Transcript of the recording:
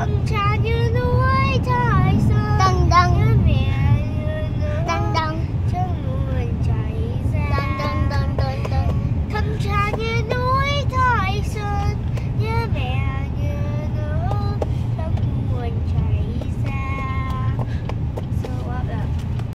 I'm trying to do